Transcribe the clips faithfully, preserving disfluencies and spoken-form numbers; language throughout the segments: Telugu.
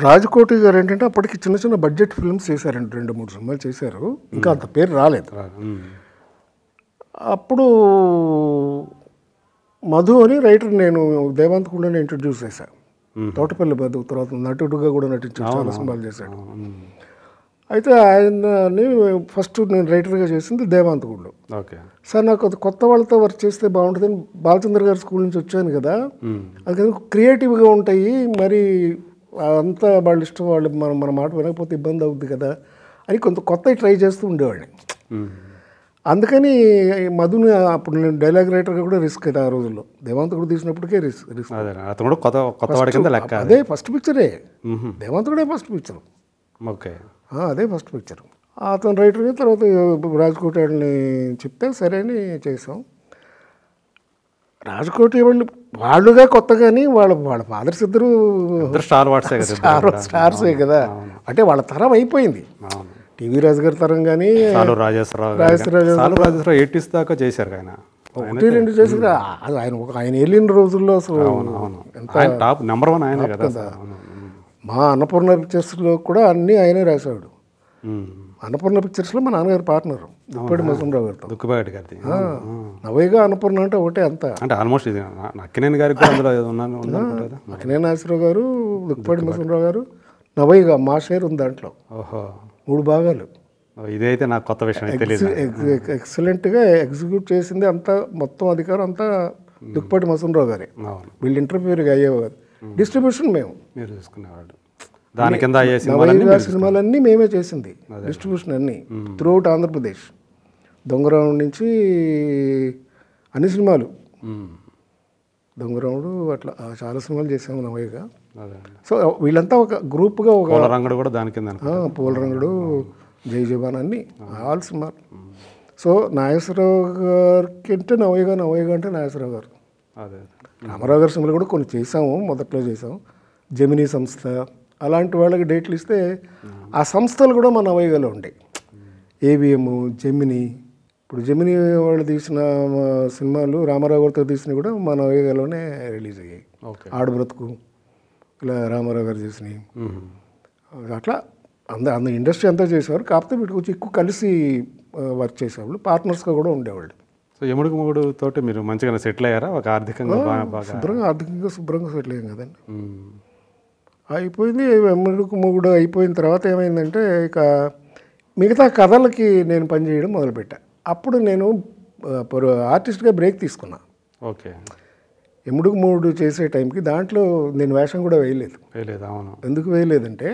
Rajkoti garu entante appadiki chinna chinna budget films chesarandu rendu moodu cinemalu chesaru inka anta peru raaledu appudu Madhu ani writer nenu Devant Kundani introduce chesa Totapalli Madhu tarvata natuduga kuda natinchadu chaala cinemalu chesadu అయితే ఆయనని ఫస్ట్ నేను రైటర్గా చేసింది దేవాంతగూడలో. ఓకే సార్, నాకు కొత్త వాళ్ళతో వర్క్ చేస్తే బాగుంటుందని బాలచంద్ర గారి స్కూల్ నుంచి వచ్చాను కదా, అది క్రియేటివ్గా ఉంటాయి, మరి అంతా వాళ్ళ ఇష్టం, వాళ్ళు మనం మన మాట వినకపోతే ఇబ్బంది అవుతుంది కదా అని కొంత కొత్త ట్రై చేస్తూ ఉండేవాడిని. అందుకని మధుని అప్పుడు నేను డైలాగ్ రైటర్గా కూడా రిస్క్ అయితే ఆ రోజుల్లో దేవాంతకుడు తీసినప్పటికే రిస్క్ రిస్క్ అదే ఫస్ట్ పిక్చరే, దేవాంతకుడే ఫస్ట్ పిక్చర్. ఓకే అదే ఫస్ట్ పిక్చర్. అతను రైటర్గా, తర్వాత రాజ్కోట్ వాళ్ళని చెప్తే సరే అని చేసాం. రాజ్కోట్ వాళ్ళు వాళ్ళుగా కొత్త, కానీ వాళ్ళ వాళ్ళ ఫాదర్స్ ఇద్దరు స్టార్ స్టార్సే కదా, అంటే వాళ్ళ తరం అయిపోయింది. టీవీ రాజు గారి తరం, కానీ దాకా చేశారు ఆయన ఒకటి రెండు చేశారు. ఆయన ఆయన వెళ్ళిన రోజుల్లో అసలు టాప్ నెంబర్ వన్ ఆయన కదా. మా అన్నపూర్ణ పిక్చర్స్లో కూడా అన్నీ ఆయనే రాసేవాడు. అన్నపూర్ణ పిక్చర్స్లో మా నాన్నగారు పార్ట్నరు, ఇప్పుడు మా సుండ్రా గారితో దుక్కుబాటి గారి. నవైగా అన్నపూర్ణ అంటే ఒకటే, అంత అంటే ఆల్మోస్ట్ ఇది అక్కినేని గారి అక్కినేని ఆశ్రవ్ గారు, దుక్కుపాటి మా సుండ్రా గారు, నవైగా మా షేర్ ఉంది దాంట్లో. ఓహో, మూడు భాగాలు. ఇదైతే నాకు కొత్త విషయం, ఎక్సలెంట్గా ఎగ్జిక్యూట్ చేసింది. అంతా మొత్తం అధికారం అంతా దుక్కుపాటి మా సుండ్రావు గారే, వీళ్ళు ఇంటర్వ్యూర్గా అయ్యేవారు. డిస్ట్రిబ్యూషన్ మేము మీరు చూసుకునేవాళ్ళు, దాని కింద నవైగా సినిమాలన్నీ మేమే చేసింది. డిస్ట్రిబ్యూషన్ అన్నీ త్రూఅవుట్ ఆంధ్రప్రదేశ్, దొంగరాంగు నుంచి అన్ని సినిమాలు, దొంగరాంగుడు అట్లా చాలా సినిమాలు చేసాము నవైగా. సో వీళ్ళంతా ఒక గ్రూప్గా, ఒక పోలరంగడు కూడా దాని కింద, పోలరంగడు, జైజీబాన్, అన్ని ఆల్ సినిమాలు. సో నాగేశ్వరరావు గారికి అంటే నవైగా, నవైగా అంటే నాగేశ్వరరావు గారు. అదే రామారావు గారి సినిమాలు కూడా కొన్ని చేసాము, మొదట్లో చేసాము. జెమినీ సంస్థ అలాంటి వాళ్ళకి డేట్లు ఇస్తే, ఆ సంస్థలు కూడా మన నవైగాలో ఉంటాయి. ఏవిఎం, జెమిని, ఇప్పుడు జెమిని వాళ్ళు తీసిన సినిమాలు రామారావు గారితో తీసినవి కూడా మన నవైగాలోనే రిలీజ్ అయ్యాయి. ఆడు బ్రతుకు ఇలా రామారావు గారు చేసినవి. అట్లా అంద అంద ఇండస్ట్రీ అంతా చేసేవారు. కాకపోతే వీటికి వచ్చి ఎక్కువ కలిసి వర్క్ చేసేవాళ్ళు, పార్ట్నర్స్గా కూడా ఉండేవాళ్ళు. సో ఎముడుకు మూడు తోటి మీరు మంచిగా సెటిల్ అయ్యారా? ఒక ఆర్థికంగా శుభ్రంగా, ఆర్థికంగా శుభ్రంగా సెటిల్ అయ్యాం కదండి. అయిపోయింది. ఎముడుకు మూడు అయిపోయిన తర్వాత ఏమైందంటే, ఇక మిగతా కథలకి నేను పనిచేయడం మొదలుపెట్టా. అప్పుడు నేను ఆర్టిస్ట్గా బ్రేక్ తీసుకున్నా. ఓకే, ఎముడుకు మూడు చేసే టైంకి దాంట్లో నేను వేషం కూడా వేయలేదు. వేయలేదు అవును. ఎందుకు వేయలేదంటే,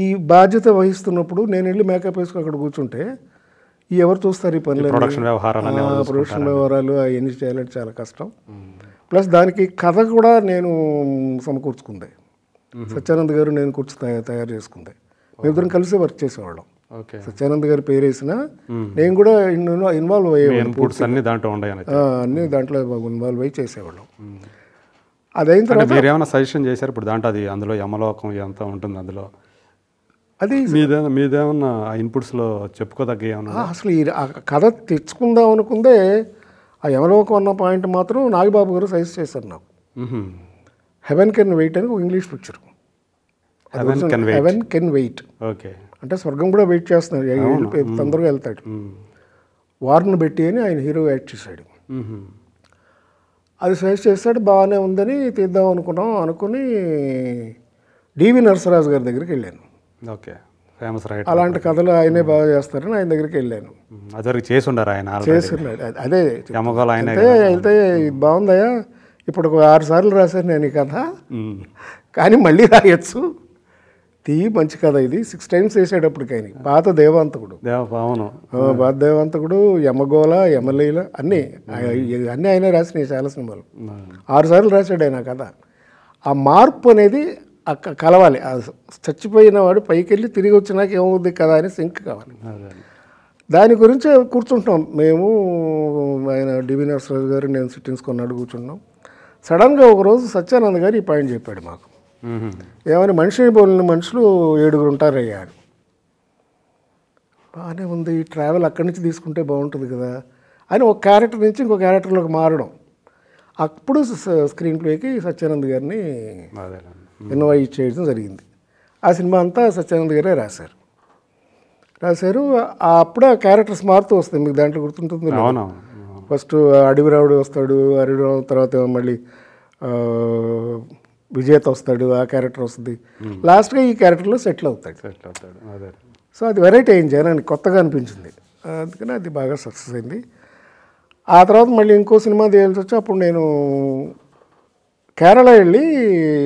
ఈ బాధ్యత వహిస్తున్నప్పుడు నేను వెళ్ళి మేకప్ వేసుకుని అక్కడ కూర్చుంటే ఈ ఎవరు చూస్తారు ఈ పనులు, ప్రొడక్షన్ వ్యవహారాలు అవన్నీ చేయాలంటే చాలా కష్టం. ప్లస్ దానికి కథ కూడా నేను సమకూర్చుకుంది, సత్యానంద్ గారు నేను కూర్చు తయారు చేసుకుంది. మేమిద్దరం కలిసి వర్క్ చేసేవాళ్ళం. సత్యానంద్ గారు పేరేసిన నేను కూడా ఇన్వాల్వ్ అయ్యేవాళ్ళం, దాంట్లో అన్ని దాంట్లో ఇన్వాల్వ్ అయ్యి చేసేవాళ్ళం. అదైన తర్వాత మీరు ఏమైనా సజెషన్ చేశారు ఇప్పుడు దాంట్లో, అది అందులో యమలోకం ఎంత ఉంటుంది, అందులో అది మీదేమన్నా ఇన్పుట్స్లో చెప్పుకోదగ్గ ఏమన్నా? అసలు ఈ కథ తెచ్చుకుందాం అనుకుందే ఆ యమలోకం అన్న పాయింట్ మాత్రం నాగబాబు గారు సజెస్ట్ చేశారు నాకు. హెవెన్ కెన్ వెయిట్ అని ఒక English picture, heaven can wait. Okay, అంటే స్వర్గం కూడా వెయిట్ చేస్తున్నాడు, తొందరగా వెళ్తాడు. వార్న్ బెట్టి అని ఆయన హీరో యాక్ట్ చేశాడు. అది సజెస్ట్ చేశాడు, బాగానే ఉందని తీద్దాం అనుకున్నాం. అనుకుని డివి నరసరాజు గారి దగ్గరికి వెళ్ళాను. ఓకే, ఫేమస్ రైటర్, అలాంటి కథలు ఆయనే బాగా చేస్తారని ఆయన దగ్గరికి వెళ్ళాను. అది చేసి ఉండారు ఆయన, చేసి అదే అయితే బాగుందయ్యా, ఇప్పుడు ఒక ఆరు సార్లు రాశాను నేను ఈ కథ, కానీ మళ్ళీ రాయొచ్చు, తీ మంచి కథ ఇది. సిక్స్ టైమ్స్ వేసేటప్పటికి ఆయన పాత దేవాంతకుడు, పాత దేవాంతకుడు, యమగోళ, యమలీల అన్నీ అన్నీ ఆయనే రాసినాయి చాలా సినిమాలు. ఆరు సార్లు రాశాడు ఆయన కథ. ఆ మార్పు అనేది అక్క కలవాలి, చచ్చిపోయిన వాడు పైకి వెళ్ళి తిరిగి వచ్చినాక ఏమవుద్ది కదా అని సింక్ కావాలి. దాని గురించి కూర్చుంటున్నాం మేము, ఆయన డివి నరసరాజు గారు నేను సిట్టింగ్స్ కొన్నాడు కూర్చున్నాం. సడన్గా ఒకరోజు సత్యానంద్ గారు ఈ పాయింట్ చెప్పాడు మాకు, ఏమని మనిషిని పోలిన మనుషులు ఏడుగురు ఉంటారు అయ్యా అని. బాగానే ఉంది, ఈ ట్రావెల్ అక్కడి నుంచి తీసుకుంటే బాగుంటుంది కదా అని ఒక క్యారెక్టర్ నుంచి ఇంకో క్యారెక్టర్లోకి మారడం. అప్పుడు స్క్రీన్ ప్లేకి సత్యానంద్ గారిని ఇన్వైట్ చేయడం జరిగింది. ఆ సినిమా అంతా సత్యానంద గారే రాశారు. రాశారు అప్పుడే క్యారెక్టర్స్ మారుతూ వస్తాయి, మీకు దాంట్లో గుర్తుంటుంది. ఫస్ట్ అడవిరావుడు వస్తాడు, అడవిరావు తర్వాత మళ్ళీ విజేత వస్తాడు, ఆ క్యారెక్టర్ వస్తుంది, లాస్ట్గా ఈ క్యారెక్టర్లో సెటిల్ అవుతాడు సెటిల్ అవుతాడు అదే. సో అది వెరైటీ అయింది, జనానికి కొత్తగా అనిపించింది, అందుకని అది బాగా సక్సెస్ అయింది. ఆ తర్వాత మళ్ళీ ఇంకో సినిమా తీయాల్సి వచ్చి అప్పుడు నేను కేరళ వెళ్ళి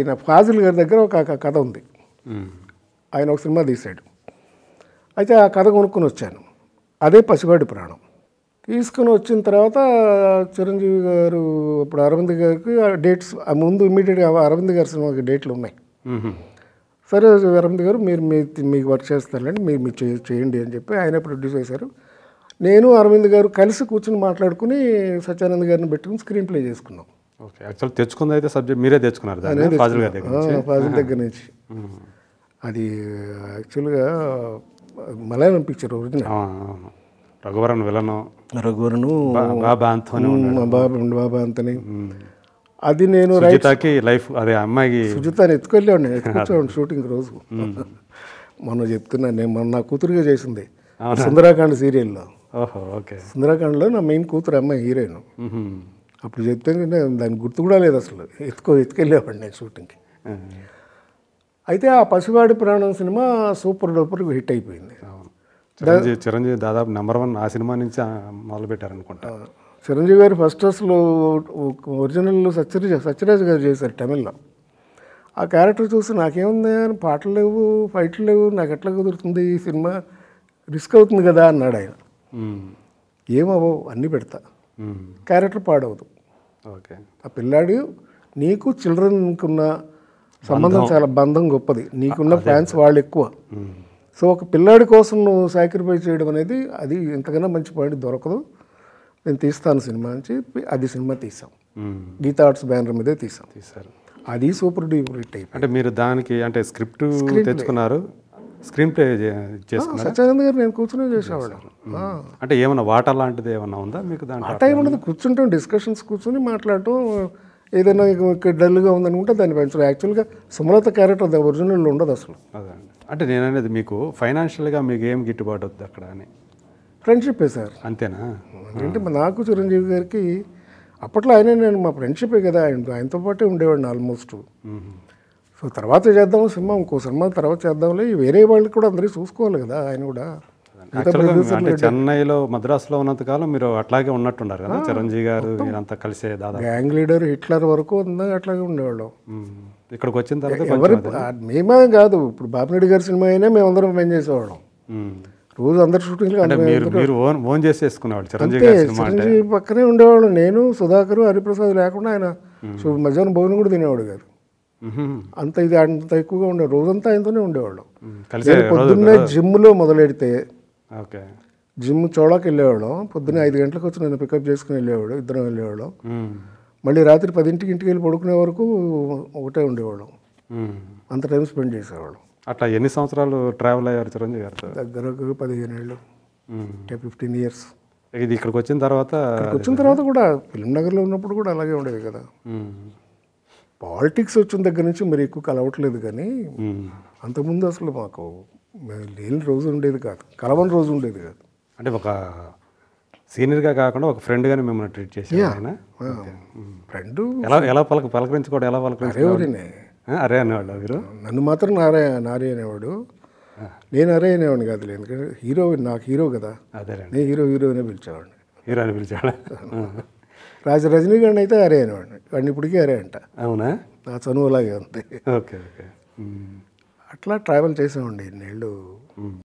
నా ఫాజిల్ గారి దగ్గర ఒక కథ ఉంది, ఆయన ఒక సినిమా తీశాడు. అయితే ఆ కథ కొనుక్కొని వచ్చాను, అదే పసివాడి ప్రాణం. తీసుకుని వచ్చిన తర్వాత చిరంజీవి గారు ఇప్పుడు అరవింద్ గారికి డేట్స్ ముందు ఇమ్మీడియట్గా అరవింద్ గారి సినిమాకి డేట్లు ఉన్నాయి. సరే అరవింద్ గారు మీరు మీకు వర్క్ చేస్తారండి, మీరు మీరు చేయండి అని చెప్పి ఆయన ప్రొడ్యూస్ చేశారు. నేను అరవింద్ గారు కలిసి కూర్చుని మాట్లాడుకుని సత్యానంద్ గారిని పెట్టుకుని స్క్రీన్ ప్లే చేసుకున్నాం. ఓకే, యాక్చువల్ తెచ్చుకుంది అయితే సబ్జెక్ట్ మీరే తెచ్చుకున్నారు ఫాజిల్ దగ్గర నుంచి. అది యాక్చువల్గా Malayalam picture original, Raghuvaran villain Raghuvaran Baba అంతని. అది నేను లైఫ్ అదే అమ్మాయికి సుజితాన్ని ఎత్తుకెళ్ళాను, ఎత్తుకొచ్చాను షూటింగ్ రోజు. మొన్న చెప్తున్నాను నేను, మొన్న నా కూతురుగా చేసింది సుందరాకాండ సీరియల్లో. ఓకే, సుందరాకాండలో నా మెయిన్ కూతురు అమ్మాయి హీరోయిన్. అప్పుడు చెప్తాను దాని గుర్తు కూడా లేదు అసలు, ఎత్తుకో ఎత్తుకెళ్ళేవాడిని నేను షూటింగ్కి. అయితే ఆ పసివాడి ప్రాణం సినిమా సూపర్ డూపర్ హిట్ అయిపోయింది. చిరంజీవి చిరంజీవి దాదాపు నెంబర్ వన్ ఆ సినిమా నుంచి మొదలుపెట్టారనుకుంటా. చిరంజీవి గారు ఫస్ట్ అసలు ఒరిజినల్ సత్యరాజ్ సత్యరాజ్ గారు చేశారు తమిళ్లో. ఆ క్యారెక్టర్ చూసి నాకేముంది అని, పాటలు లేవు, ఫైట్లు లేవు, నాకు ఎట్లా కుదురుతుంది ఈ సినిమా, రిస్క్ అవుతుంది కదా అన్నాడు ఆయన. ఏమవో అన్నీ పెడతా, క్యారెక్టర్ పాడవదు. ఓకే, ఆ పిల్లాడు నీకు చిల్డ్రన్కున్న సంబంధం చాలా బంధం గొప్పది, నీకున్న ఫ్యాన్స్ వాళ్ళు ఎక్కువ. సో ఒక పిల్లాడి కోసం నువ్వు సాక్రిఫైస్ చేయడం అనేది అది ఎంతకన్నా మంచి పాయింట్ దొరకదు, నేను తీస్తాను సినిమా అని చెప్పి అది సినిమా తీసాం. గీతా ఆర్ట్స్ బ్యానర్ మీదే తీసాం తీశారు. అది సూపర్ డూపర్ హిట్ అయిపోయింది. అంటే మీరు దానికి అంటే స్క్రిప్ట్ తెచ్చుకున్నారు, స్క్రీన్ ప్లే చేసుకున్నారు. సత్యానంద గారు నేను కూర్చునే చేసేవాళ్ళను. అంటే ఏమన్నా వాటర్ లాంటిది ఏమన్నా ఉందా మీకు? దాంట్లో వాటర్ ఏమన్నది కూర్చుంటాం, డిస్కషన్స్ కూర్చుని మాట్లాడటం, ఏదైనా డల్గా ఉందనుకుంటే దాన్ని పెంచడం. యాక్చువల్గా సుమలత క్యారెక్టర్ ఒరిజినల్ ఉండదు అసలు. అదే అంటే నేను అనేది మీకు ఫైనాన్షియల్గా మీకు ఏం గిట్టుబాటు అవుతుంది అక్కడ అని? ఫ్రెండ్షిప్పే సార్, అంతేనా? అంటే నాకు చిరంజీవి గారికి అప్పట్లో ఆయన నేను మా ఫ్రెండ్షిప్పే కదా, ఆయన ఆయనతో పాటే ఉండేవాడిని ఆల్మోస్ట్. సో తర్వాత చేద్దాము సినిమా, ఇంకో సినిమా తర్వాత చేద్దాంలే, వేరే వాళ్ళకి కూడా అందరూ చూసుకోవాలి కదా. ఆయన కూడా చెన్నైలో మద్రాసులో ఉన్నంతకాలం మీరు అట్లాగే ఉన్నట్టున్నారు కదా చిరంజీవి గారు మీరంతా కలిసే? దాదాపు గ్యాంగ్ లీడర్ హిట్లర్ వరకు అట్లాగే ఉండేవాళ్ళం. ఇక్కడికి వచ్చిన తర్వాత మేమే కాదు, ఇప్పుడు బాపిరెడ్డి గారి సినిమా అయినా మేమందరం పని చేసేవాళ్ళం రోజు, అందరు షూటింగ్ ఓన్ చేసేసుకునేవాళ్ళు. చిరంజీవి చిరంజీవి పక్కనే ఉండేవాళ్ళం నేను, సుధాకర్, హరిప్రసాద్ లేకుండా. ఆయన మధ్యాహ్నం భోజనం కూడా తినేవాడు కాదు, అంత ఇది అంత ఎక్కువగా ఉండే, రోజంతా ఆయనతోనే ఉండేవాళ్ళం. పొద్దున్నే జిమ్లో మొదలెడితే జిమ్ చోళాకి వెళ్ళేవాళ్ళం, పొద్దున్నే ఐదు గంటలకు వచ్చి నేను పికప్ చేసుకుని వెళ్ళేవాడు, ఇద్దరం వెళ్ళేవాళ్ళం. మళ్ళీ రాత్రి పదింటికి ఇంటికి వెళ్ళి పడుకునే వరకు ఒకటే ఉండేవాళ్ళం, అంత టైం స్పెండ్ చేసేవాళ్ళం. అట్లా ఎన్ని సంవత్సరాలు ట్రావెల్ అయ్యారు చిరంజీవి గారితో? దగ్గరకు పదిహేను ఏళ్ళు, ఫిఫ్టీన్ ఇయర్స్. ఇది ఇక్కడికి వచ్చిన తర్వాత వచ్చిన తర్వాత కూడా ఫిల్మ్ నగర్లో ఉన్నప్పుడు కూడా అలాగే ఉండేది కదా. పాలిటిక్స్ వచ్చిన దగ్గర నుంచి మరి ఎక్కువ కలవట్లేదు, కానీ అంతకుముందు అసలు మాకు లేని రోజు ఉండేది కాదు, కలవని రోజు ఉండేది కాదు. అంటే ఒక సీనియర్గా కాకుండా ఒక ఫ్రెండ్గానే మిమ్మల్ని ట్రీట్ చేసేవాళ్ళ ఫ్రెండ్. ఎలా ఎలా పలక పలకరించుకోవడం ఎలా పలకరించేవాడిని? అరే అనేవాడు మీరు? నన్ను మాత్రం నారే నారే అనేవాడు, నేను అరే అనేవాడిని కాదులే, ఎందుకంటే హీరో నాకు హీరో కదా, నేను హీరో హీరో అనే పిలిచేవాడిని. హీరో అని పిలిచేవాడు. రాజ రజనీకాంత్ అయితే అరే అనేవాడిని, వాడిని ఇప్పటికీ అరే అంట. అవునా? నా చనువు అలాగే ఉంది. ఓకే ఓకే, అట్లా ట్రావెల్ చేసామండి ఇన్నేళ్ళు.